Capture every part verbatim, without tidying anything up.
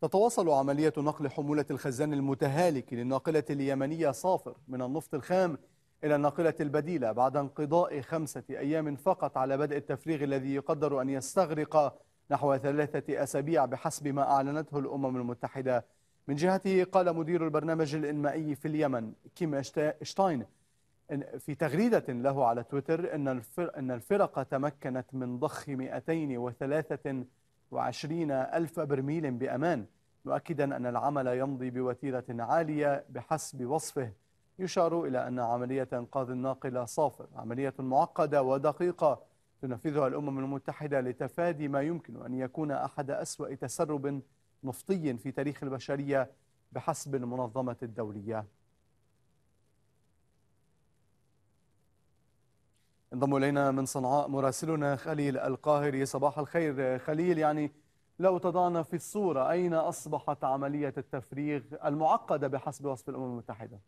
تتواصل عملية نقل حمولة الخزان المتهالك للناقلة اليمنية صافر من النفط الخام إلى الناقلة البديلة بعد انقضاء خمسة أيام فقط على بدء التفريغ الذي يقدر أن يستغرق نحو ثلاثة أسابيع بحسب ما أعلنته الأمم المتحدة. من جهته قال مدير البرنامج الإنمائي في اليمن كيم أشتاين في تغريدة له على تويتر أن الفرقة تمكنت من ضخ مئتين وثلاثة وعشرين ألف برميل بأمان، مؤكدا أن العمل يمضي بوتيرة عالية بحسب وصفه. يشار إلى أن عملية إنقاذ الناقلة صافر عملية معقدة ودقيقة تنفذها الأمم المتحدة لتفادي ما يمكن أن يكون أحد أسوأ تسرب نفطي في تاريخ البشرية بحسب المنظمة الدولية. انضم إلينا من صنعاء مراسلنا خليل القاهري. صباح الخير خليل، يعني لو تضعنا في الصورة، أين أصبحت عملية التفريغ المعقدة بحسب وصف الأمم المتحدة؟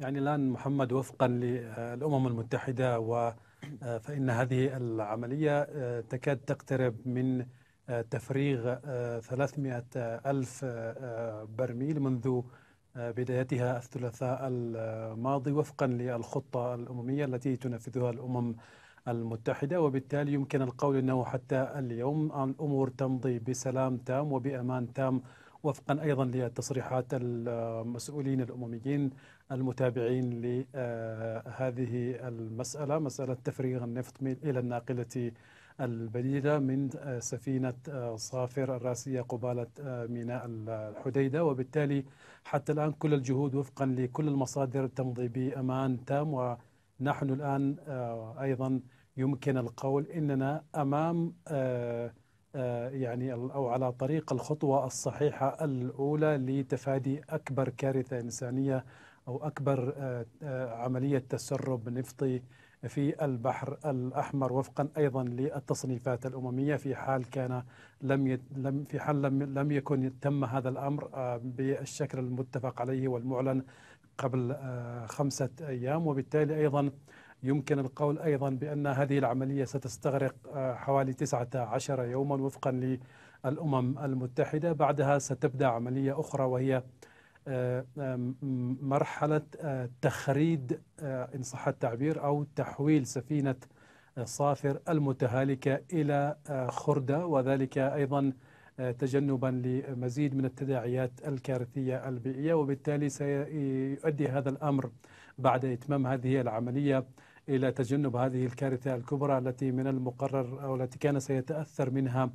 يعني الآن محمد، وفقا للأمم المتحدة و فإن هذه العملية تكاد تقترب من تفريغ ثلاثمئة ألف برميل منذ بدايتها الثلاثاء الماضي وفقا للخطة الأممية التي تنفذها الأمم المتحدة، وبالتالي يمكن القول أنه حتى اليوم الأمور تمضي بسلام تام وبأمان تام، وفقا أيضا لتصريحات المسؤولين الأمميين المتابعين لهذه المسألة، مسألة تفريغ النفط إلى الناقلة البديلة من سفينة صافر الراسية قبالة ميناء الحديدة. وبالتالي حتى الآن كل الجهود وفقا لكل المصادر تمضي بأمان تام، ونحن الآن أيضا يمكن القول إننا أمام يعني أو على طريق الخطوة الصحيحة الأولى لتفادي أكبر كارثة إنسانية أو أكبر عملية تسرب نفطي في البحر الأحمر، وفقا أيضا للتصنيفات الأممية، في حال كان لم لم في حال لم لم يكن تم هذا الأمر بالشكل المتفق عليه والمعلن قبل خمسة أيام. وبالتالي أيضا يمكن القول أيضا بأن هذه العملية ستستغرق حوالي تسعة عشر يوما وفقا للأمم المتحدة. بعدها ستبدأ عملية أخرى وهي مرحلة تخريد إن صح التعبير، أو تحويل سفينة صافر المتهالكة إلى خردة، وذلك أيضا تجنبا لمزيد من التداعيات الكارثية البيئية. وبالتالي سيؤدي هذا الأمر بعد إتمام هذه العملية إلى تجنب هذه الكارثة الكبرى التي من المقرر أو التي كان سيتأثر منها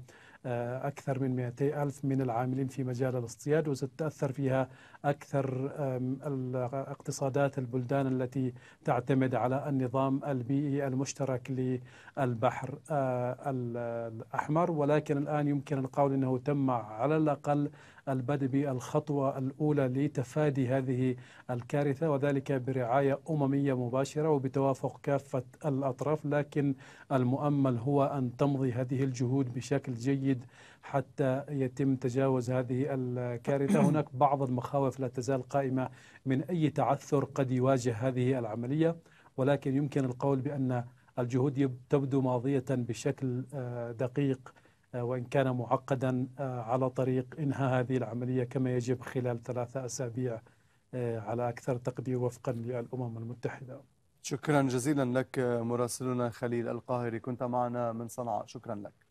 أكثر من مئتي ألف من العاملين في مجال الاصطياد، وستتأثر فيها أكثر اقتصادات البلدان التي تعتمد على النظام البيئي المشترك للبحر الأحمر. ولكن الآن يمكن القول أنه تم على الأقل البدء بالخطوة الأولى لتفادي هذه الكارثة، وذلك برعاية أممية مباشرة وبتوافق كافة الأطراف. لكن المؤمل هو أن تمضي هذه الجهود بشكل جيد حتى يتم تجاوز هذه الكارثة. هناك بعض المخاوف لا تزال قائمة من أي تعثر قد يواجه هذه العملية، ولكن يمكن القول بأن الجهود تبدو ماضية بشكل دقيق وإن كان معقدا على طريق إنهاء هذه العملية كما يجب خلال ثلاثة أسابيع على أكثر تقدير وفقا للأمم المتحدة. شكرا جزيلا لك مراسلنا خليل القاهري، كنت معنا من صنعاء. شكرا لك.